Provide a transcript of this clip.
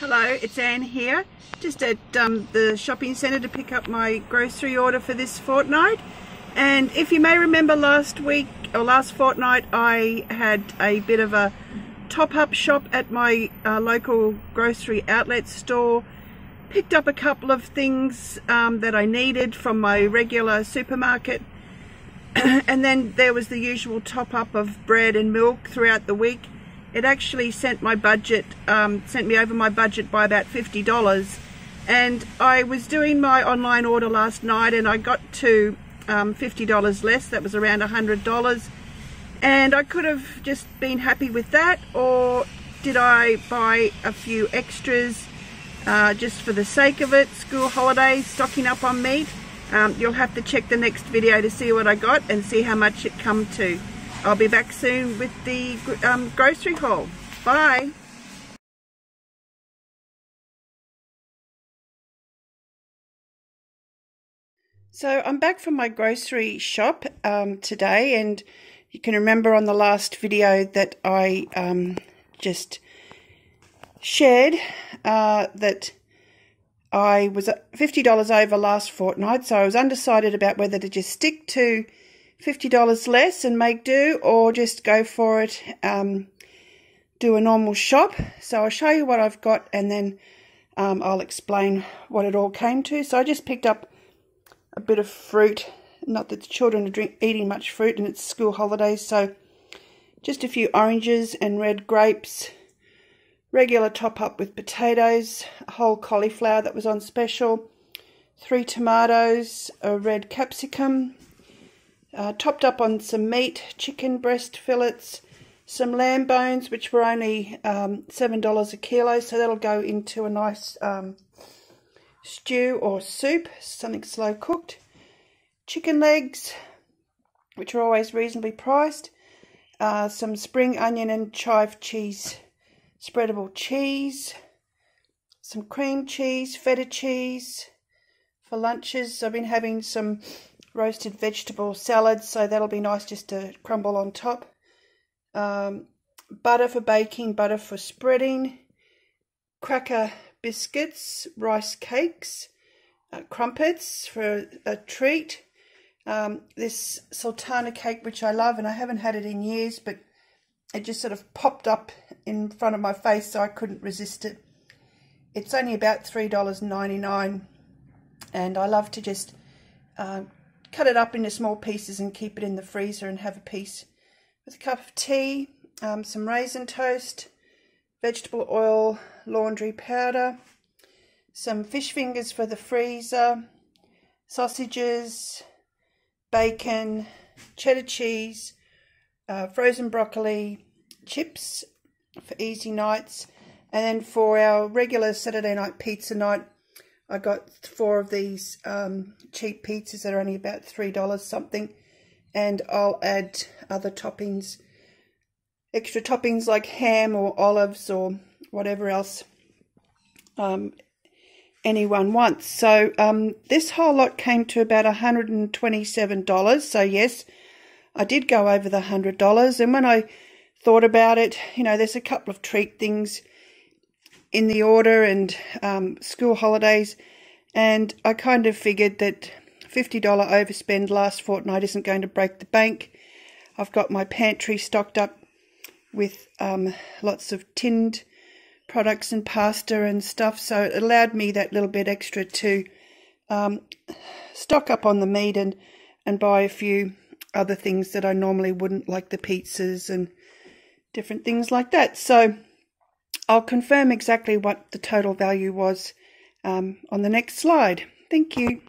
Hello, it's Anne here, just at the shopping centre to pick up my grocery order for this fortnight. And if you may remember last fortnight I had a bit of a top-up shop at my local grocery outlet store, picked up a couple of things that I needed from my regular supermarket, and then there was the usual top-up of bread and milk throughout the week. It actually sent my budget, sent me over my budget by about $50. And I was doing my online order last night and I got to $50 less. That was around $100. And I could have just been happy with that, or did I buy a few extras just for the sake of it? School holidays, stocking up on meat. You'll have to check the next video to see what I got and see how much it come to. I'll be back soon with the grocery haul. Bye. So I'm back from my grocery shop today, and you can remember on the last video that I just shared that I was $50 over last fortnight, so I was undecided about whether to just stick to $50 less and make do, or just go for it, do a normal shop. So I'll show you what I've got, and then I'll explain what it all came to. So I just picked up a bit of fruit, not that the children are eating much fruit and it's school holidays, so just a few oranges and red grapes, regular top up with potatoes, a whole cauliflower that was on special, 3 tomatoes, a red capsicum, topped up on some meat, chicken breast fillets, some lamb bones, which were only $7 a kilo, so that'll go into a nice stew or soup, something slow cooked. Chicken legs, which are always reasonably priced, some spring onion and chive cheese, spreadable cheese, some cream cheese, feta cheese. For lunches, I've been having some roasted vegetable salad, so that'll be nice just to crumble on top. Butter for baking, butter for spreading, cracker biscuits, rice cakes, crumpets for a treat. This sultana cake, which I love, and I haven't had it in years, but it just sort of popped up in front of my face, so I couldn't resist it. It's only about $3.99, and I love to just cut it up into small pieces and keep it in the freezer and have a piece with a cup of tea, some raisin toast, vegetable oil, laundry powder, some fish fingers for the freezer, sausages, bacon, cheddar cheese, frozen broccoli, chips for easy nights. And then for our regular Saturday night pizza night, I got 4 of these cheap pizzas that are only about $3 something, and I'll add other toppings, extra toppings like ham or olives or whatever else anyone wants. So this whole lot came to about $127, so yes, I did go over the $100. And when I thought about it, you know, there's a couple of treat things in the order, and school holidays, and I kind of figured that $50 overspend last fortnight isn't going to break the bank. I've got my pantry stocked up with lots of tinned products and pasta and stuff, so it allowed me that little bit extra to stock up on the meat and buy a few other things that I normally wouldn't, like the pizzas and different things like that. So I'll confirm exactly what the total value was on the next slide. Thank you.